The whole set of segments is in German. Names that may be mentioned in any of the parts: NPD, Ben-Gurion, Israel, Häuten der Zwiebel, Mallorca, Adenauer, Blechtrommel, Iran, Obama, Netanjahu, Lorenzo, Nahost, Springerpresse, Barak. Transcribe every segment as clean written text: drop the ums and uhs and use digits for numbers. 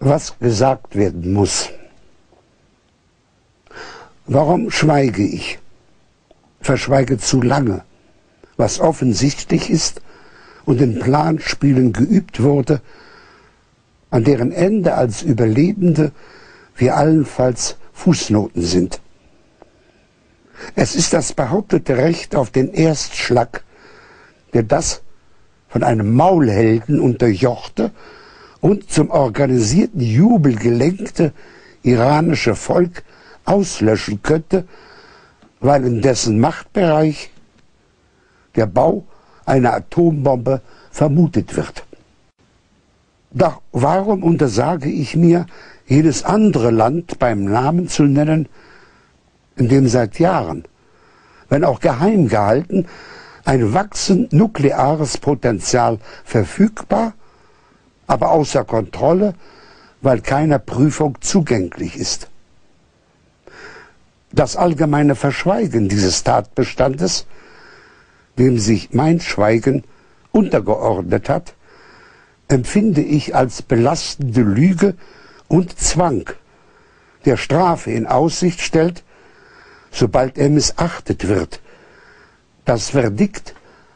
was gesagt werden muss. Warum schweige ich? Verschweige zu lange, was offensichtlich ist und in Planspielen geübt wurde, an deren Ende als Überlebende wir allenfalls Fußnoten sind. Es ist das behauptete Recht auf den Erstschlag, der das von einem Maulhelden unterjochte und zum organisierten Jubel gelenkte iranische Volk auslöschen könnte, weil in dessen Machtbereich der Bau einer Atombombe vermutet wird. Doch warum untersage ich mir, jedes andere Land beim Namen zu nennen, in dem seit Jahren, wenn auch geheim gehalten, ein wachsend nukleares Potenzial verfügbar, aber außer Kontrolle, weil keiner Prüfung zugänglich ist? Das allgemeine Verschweigen dieses Tatbestandes, dem sich mein Schweigen untergeordnet hat, empfinde ich als belastende Lüge und Zwang, der Strafe in Aussicht stellt, sobald er missachtet wird. Das Verdikt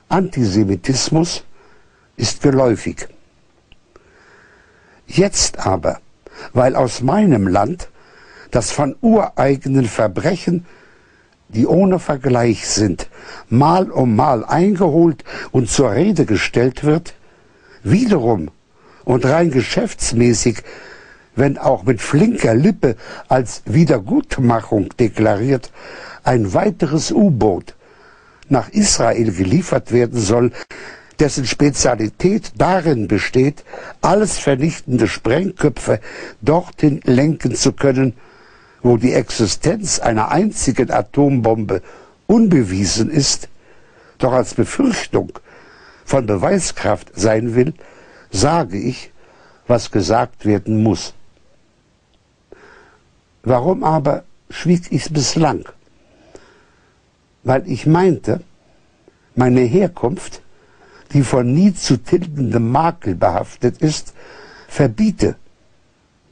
Antisemitismus ist geläufig. Jetzt aber, weil aus meinem Land das von ureigenen Verbrechen, die ohne Vergleich sind, mal um mal eingeholt und zur Rede gestellt wird, wiederum und rein geschäftsmäßig, wenn auch mit flinker Lippe als Wiedergutmachung deklariert, ein weiteres U-Boot nach Israel geliefert werden soll, dessen Spezialität darin besteht, alles vernichtende Sprengköpfe dorthin lenken zu können, wo die Existenz einer einzigen Atombombe unbewiesen ist, doch als Befürchtung von Beweiskraft sein will, sage ich, was gesagt werden muss. Warum aber schwieg ich bislang? Weil ich meinte, meine Herkunft, die von nie zu tilgendem Makel behaftet ist, verbiete,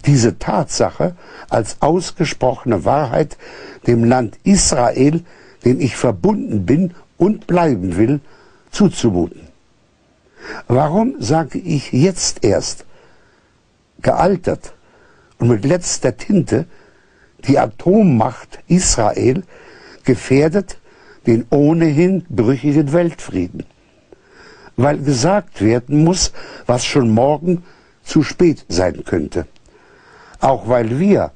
diese Tatsache als ausgesprochene Wahrheit dem Land Israel, dem ich verbunden bin und bleiben will, zuzumuten. Warum sage ich jetzt erst, gealtert und mit letzter Tinte, die Atommacht Israel gefährdet den ohnehin brüchigen Weltfrieden? Weil gesagt werden muss, was schon morgen zu spät sein könnte. Auch weil wir,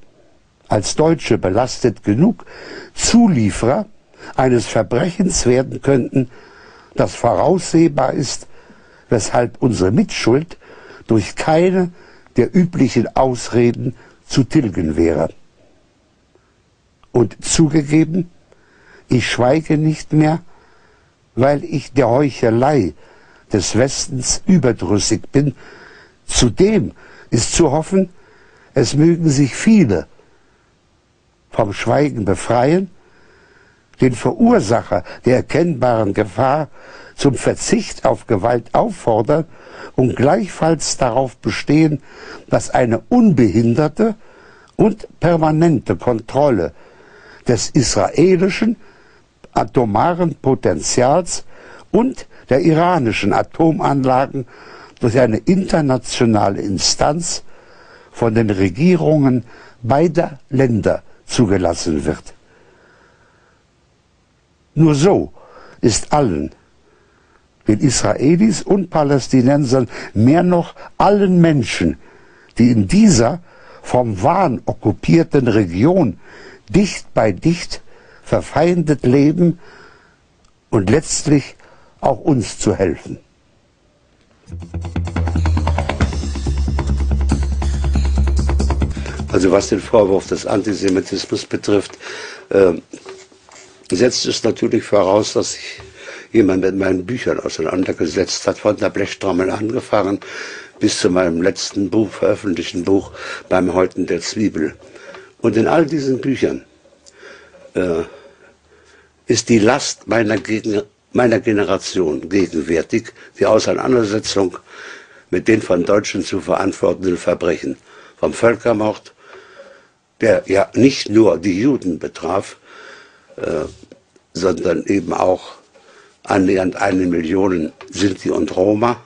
als Deutsche belastet genug, Zulieferer eines Verbrechens werden könnten, das voraussehbar ist, weshalb unsere Mitschuld durch keine der üblichen Ausreden zu tilgen wäre. Und zugegeben, ich schweige nicht mehr, weil ich der Heuchelei des Westens überdrüssig bin. Zudem ist zu hoffen, es mögen sich viele vom Schweigen befreien, den Verursacher der erkennbaren Gefahr zum Verzicht auf Gewalt auffordern und gleichfalls darauf bestehen, dass eine unbehinderte und permanente Kontrolle des israelischen atomaren Potenzials und der iranischen Atomanlagen durch eine internationale Instanz von den Regierungen beider Länder zugelassen wird. Nur so ist allen, den Israelis und Palästinensern, mehr noch allen Menschen, die in dieser vom Wahn okkupierten Region dicht bei dicht verfeindet leben, und letztlich auch uns zu helfen. Also was den Vorwurf des Antisemitismus betrifft, setzt es natürlich voraus, dass sich jemand mit meinen Büchern auseinandergesetzt hat, von der Blechtrommel angefangen bis zu meinem letzten Buch, veröffentlichten Buch beim Häuten der Zwiebel. Und in all diesen Büchern ist die Last meiner Generation gegenwärtig, die Auseinandersetzung mit den von Deutschen zu verantwortenden Verbrechen. vom Völkermord, der ja nicht nur die Juden betraf, sondern eben auch annähernd 1 Million Sinti und Roma,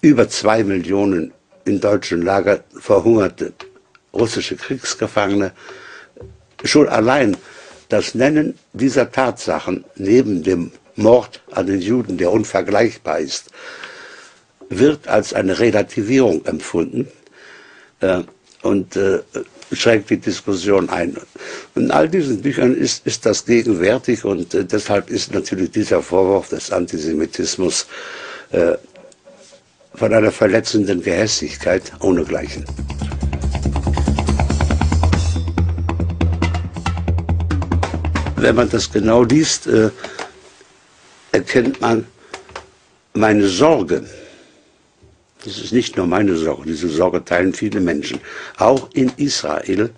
über 2 Millionen in deutschen Lagern verhungerte russische Kriegsgefangene. Schon allein das Nennen dieser Tatsachen neben dem Mord an den Juden, der unvergleichbar ist, wird als eine Relativierung empfunden und schränkt die Diskussion ein. In all diesen Büchern ist das gegenwärtig, und deshalb ist natürlich dieser Vorwurf des Antisemitismus von einer verletzenden Gehässigkeit ohnegleichen. Wenn man das genau liest, erkennt man meine Sorge. Das ist nicht nur meine Sorge, diese Sorge teilen viele Menschen, auch in Israel,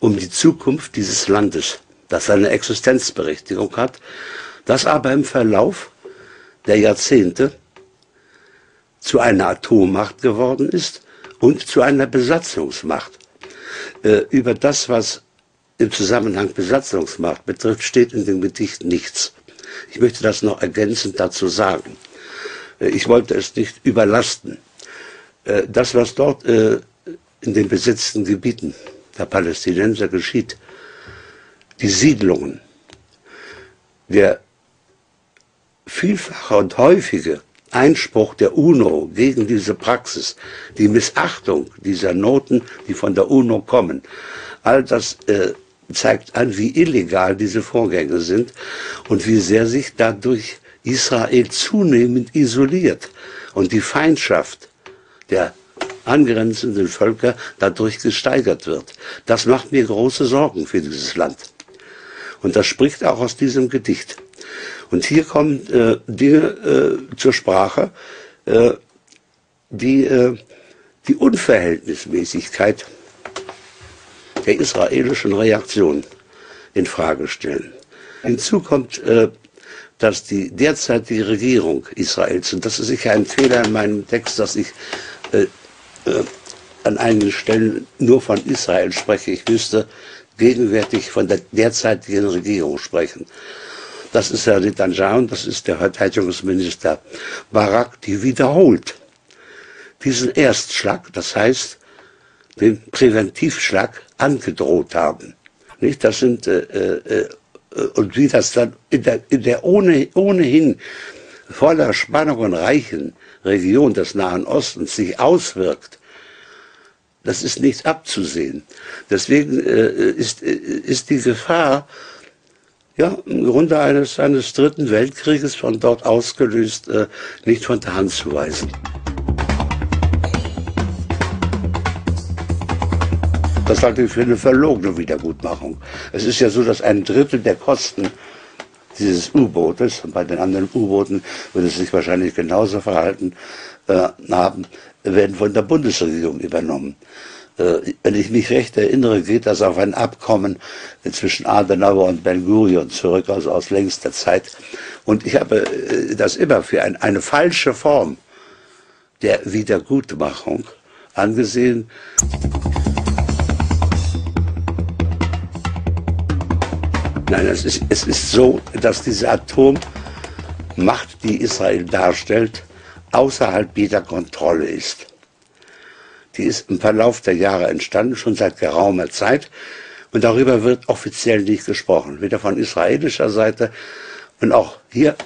um die Zukunft dieses Landes, das eine Existenzberechtigung hat, das aber im Verlauf der Jahrzehnte zu einer Atommacht geworden ist und zu einer Besatzungsmacht. Über das, was im Zusammenhang Besatzungsmacht betrifft, steht in dem Gedicht nichts. Ich möchte das noch ergänzend dazu sagen. Ich wollte es nicht überlasten. Das, was dort in den besetzten Gebieten der Palästinenser geschieht, die Siedlungen, der vielfache und häufige Einspruch der UNO gegen diese Praxis, die Missachtung dieser Noten, die von der UNO kommen, all das zeigt an, wie illegal diese Vorgänge sind und wie sehr sich dadurch Israel zunehmend isoliert und die Feindschaft der angrenzenden Völker dadurch gesteigert wird. Das macht mir große Sorgen für dieses Land. Und das spricht auch aus diesem Gedicht. Und hier kommen Dinge zur Sprache, die Unverhältnismäßigkeit der israelischen Reaktion in Frage stellen. Hinzu kommt, dass die derzeitige Regierung Israels, und das ist sicher ein Fehler in meinem Text, dass ich an einigen Stellen nur von Israel spreche, ich müsste gegenwärtig von der derzeitigen Regierung sprechen. Das ist Herr Netanjahu, und das ist der Verteidigungsminister Barak, die wiederholt diesen Erstschlag, das heißt den Präventivschlag, angedroht haben. Nicht? Das sind und wie das dann in der ohnehin voller Spannung und reichen Region des Nahen Ostens sich auswirkt, das ist nicht abzusehen. Deswegen ist die Gefahr, ja, im Grunde eines Dritten Weltkrieges von dort ausgelöst, nicht von der Hand zu weisen. Das halte ich für eine verlogene Wiedergutmachung. Es ist ja so, dass 1/3 der Kosten dieses U-Bootes, und bei den anderen U-Booten würde es sich wahrscheinlich genauso verhalten haben, werden von der Bundesregierung übernommen. Wenn ich mich recht erinnere, geht das auf ein Abkommen zwischen Adenauer und Ben-Gurion zurück, also aus längster Zeit. Und ich habe das immer für eine falsche Form der Wiedergutmachung angesehen. Nein, es ist so, dass diese Atommacht, die Israel darstellt, außerhalb jeder Kontrolle ist. Die ist im Verlauf der Jahre entstanden, schon seit geraumer Zeit. Und darüber wird offiziell nicht gesprochen, weder von israelischer Seite. Und auch hier,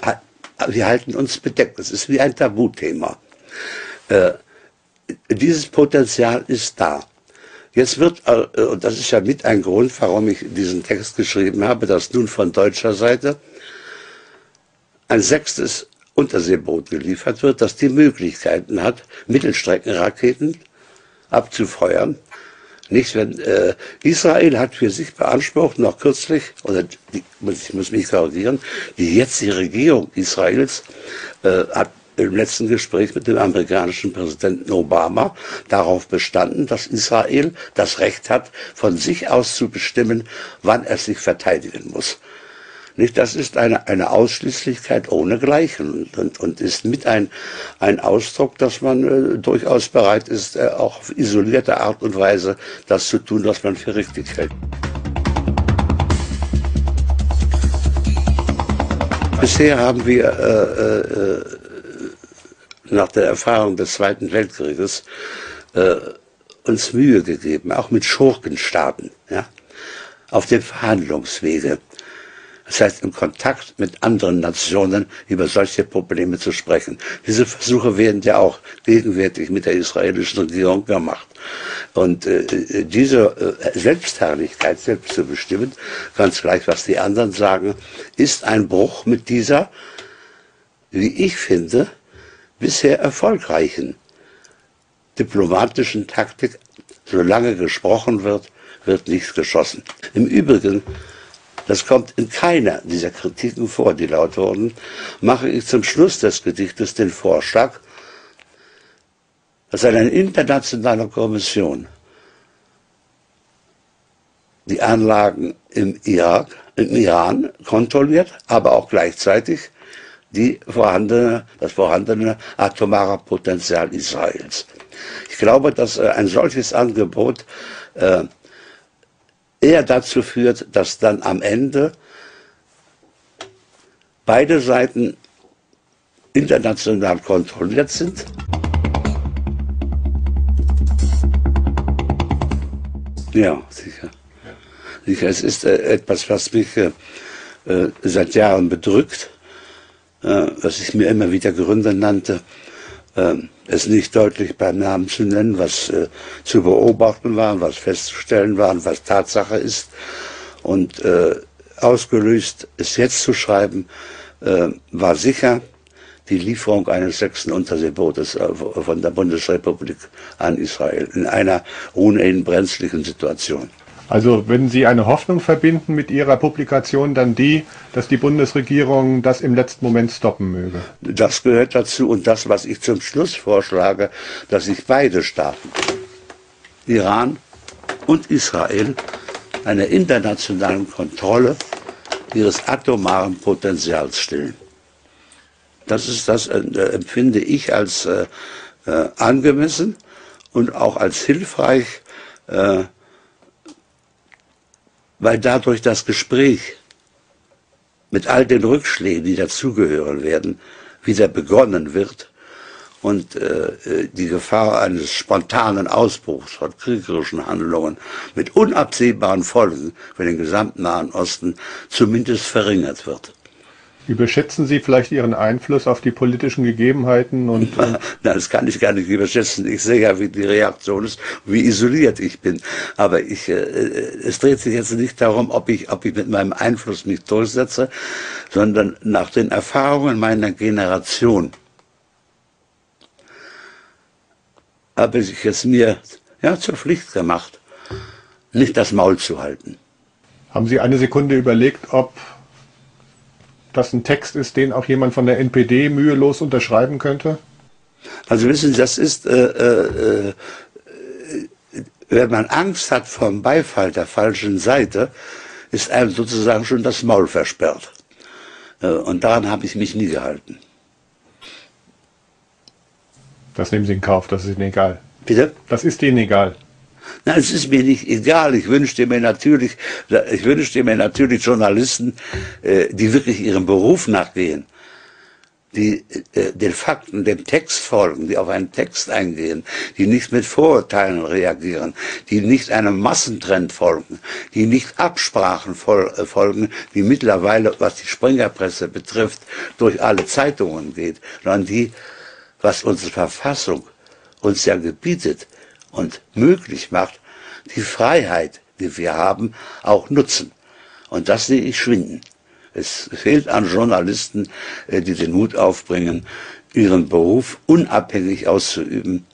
wir halten uns bedeckt. Es ist wie ein Tabuthema. Dieses Potenzial ist da. Jetzt wird, und das ist ja mit ein Grund, warum ich diesen Text geschrieben habe, dass nun von deutscher Seite ein 6. Unterseeboot geliefert wird, das die Möglichkeiten hat, Mittelstreckenraketen abzufeuern. Nicht, wenn, Israel hat für sich beansprucht, noch kürzlich, oder ich muss mich korrigieren, die jetzige Regierung Israels hat im letzten Gespräch mit dem amerikanischen Präsidenten Obama darauf bestanden, dass Israel das Recht hat, von sich aus zu bestimmen, wann es sich verteidigen muss. Nicht? Das ist eine Ausschließlichkeit ohnegleichen und ist mit ein Ausdruck, dass man durchaus bereit ist, auch auf isolierte Art und Weise das zu tun, was man für richtig hält. Bisher haben wir nach der Erfahrung des Zweiten Weltkrieges uns Mühe gegeben, auch mit Schurkenstaaten, ja, auf dem Verhandlungswege. Das heißt, im Kontakt mit anderen Nationen über solche Probleme zu sprechen. Diese Versuche werden ja auch gegenwärtig mit der israelischen Regierung gemacht. Und diese Selbstherrlichkeit, selbst zu bestimmen, ganz gleich, was die anderen sagen, ist ein Bruch mit dieser, wie ich finde, bisher erfolgreichen diplomatischen Taktik. Solange gesprochen wird, wird nichts geschossen. Im Übrigen, das kommt in keiner dieser Kritiken vor, die laut wurden, mache ich zum Schluss des Gedichtes den Vorschlag, dass eine internationale Kommission die Anlagen im Iran kontrolliert, aber auch gleichzeitig das vorhandene atomare Potenzial Israels. Ich glaube, dass ein solches Angebot eher dazu führt, dass dann am Ende beide Seiten international kontrolliert sind. Ja, sicher. Sicher, es ist etwas, was mich seit Jahren bedrückt, was ich mir immer wieder Gründe nannte, es nicht deutlich beim Namen zu nennen, was zu beobachten war, was festzustellen war, was Tatsache ist. Und ausgelöst, es jetzt zu schreiben, war sicher die Lieferung eines 6. Unterseebootes von der Bundesrepublik an Israel in einer ohnehin brenzlichen Situation. Also wenn Sie eine Hoffnung verbinden mit Ihrer Publikation, dann die, dass die Bundesregierung das im letzten Moment stoppen möge. Das gehört dazu und das, was ich zum Schluss vorschlage, dass sich beide Staaten, Iran und Israel, einer internationalen Kontrolle ihres atomaren Potenzials stellen. Das empfinde ich als angemessen und auch als hilfreich, weil dadurch das Gespräch mit all den Rückschlägen, die dazugehören werden, wieder begonnen wird und die Gefahr eines spontanen Ausbruchs von kriegerischen Handlungen mit unabsehbaren Folgen für den gesamten Nahen Osten zumindest verringert wird. Überschätzen Sie vielleicht Ihren Einfluss auf die politischen Gegebenheiten? Und das kann ich gar nicht überschätzen. Ich sehe ja, wie die Reaktion ist, wie isoliert ich bin. Aber es dreht sich jetzt nicht darum, ob ich mit meinem Einfluss mich durchsetze, sondern nach den Erfahrungen meiner Generation habe ich es mir zur Pflicht gemacht, nicht das Maul zu halten. Haben Sie eine Sekunde überlegt, ob das ein Text ist, den auch jemand von der NPD mühelos unterschreiben könnte? Also wissen Sie, das ist, wenn man Angst hat vom Beifall der falschen Seite, ist einem sozusagen schon das Maul versperrt. Und daran habe ich mich nie gehalten. Das nehmen Sie in Kauf, das ist Ihnen egal. Bitte? Das ist Ihnen egal. Nein, es ist mir nicht egal. Ich wünschte mir natürlich Journalisten, die wirklich ihrem Beruf nachgehen, die den Fakten, dem Text folgen, die auf einen Text eingehen, die nicht mit Vorurteilen reagieren, die nicht einem Massentrend folgen, die nicht Absprachen folgen, die mittlerweile, was die Springerpresse betrifft, durch alle Zeitungen geht, sondern die, was unsere Verfassung uns ja gebietet und möglich macht, die Freiheit, die wir haben, auch nutzen. Und das sehe ich schwinden. Es fehlt an Journalisten, die den Mut aufbringen, ihren Beruf unabhängig auszuüben.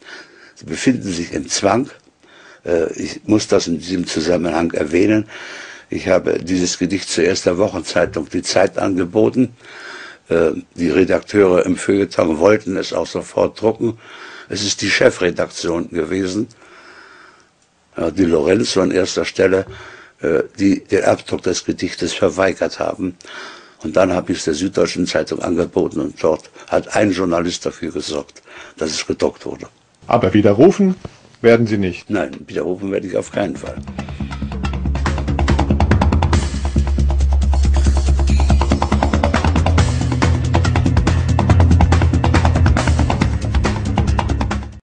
Sie befinden sich im Zwang. Ich muss das in diesem Zusammenhang erwähnen. Ich habe dieses Gedicht zuerst der Wochenzeitung Die Zeit angeboten. Die Redakteure im Feuilleton wollten es auch sofort drucken. Es ist die Chefredaktion gewesen, die Lorenzo an erster Stelle, die den Abdruck des Gedichtes verweigert haben. Und dann habe ich es der Süddeutschen Zeitung angeboten und dort hat ein Journalist dafür gesorgt, dass es gedruckt wurde. Aber widerrufen werden Sie nicht? Nein, widerrufen werde ich auf keinen Fall.